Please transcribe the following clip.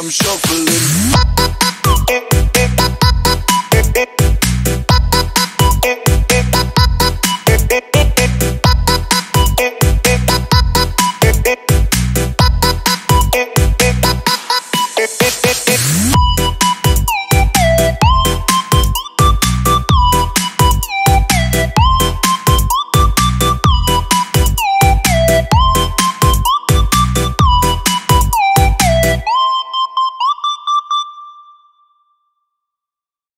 Shuffling.